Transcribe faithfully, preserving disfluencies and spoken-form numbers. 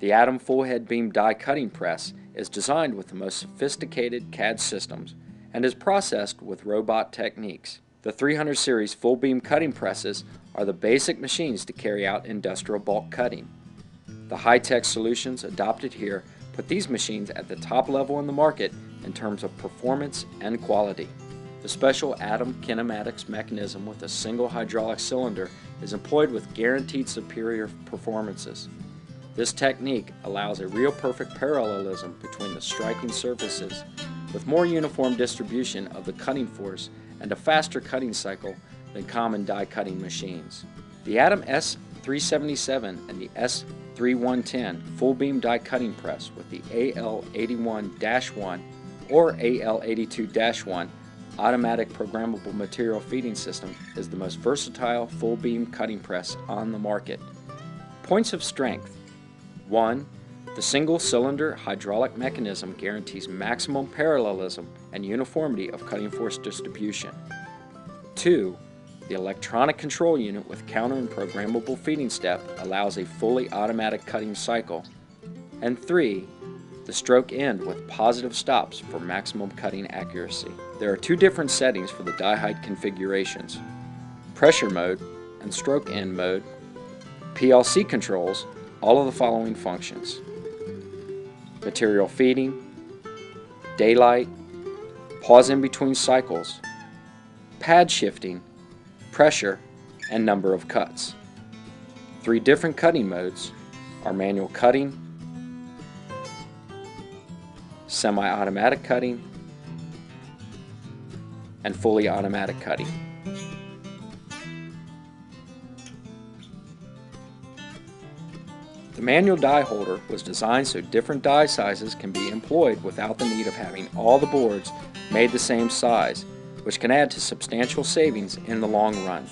The Atom full-head beam die cutting press is designed with the most sophisticated C A D systems and is processed with robot techniques. The three hundred series full beam cutting presses are the basic machines to carry out industrial bulk cutting. The high-tech solutions adopted here put these machines at the top level in the market in terms of performance and quality. The special Atom kinematics mechanism with a single hydraulic cylinder is employed with guaranteed superior performances. This technique allows a real perfect parallelism between the striking surfaces with more uniform distribution of the cutting force and a faster cutting cycle than common die cutting machines. The Atom S three seventy-seven and the S thirty-one ten full beam die cutting press with the A L eighty-one dash one or A L eighty-two dash one automatic programmable material feeding system is the most versatile full beam cutting press on the market. Points of strength. One, the single cylinder hydraulic mechanism guarantees maximum parallelism and uniformity of cutting force distribution. Two, the electronic control unit with counter and programmable feeding step allows a fully automatic cutting cycle. And three, the stroke end with positive stops for maximum cutting accuracy. There are two different settings for the die height configurations, pressure mode and stroke end mode. P L C controls all of the following functions: material feeding, daylight, pause in between cycles, pad shifting, pressure, and number of cuts. Three different cutting modes are manual cutting, semi-automatic cutting, and fully automatic cutting. The manual die holder was designed so different die sizes can be employed without the need of having all the boards made the same size, which can add to substantial savings in the long run.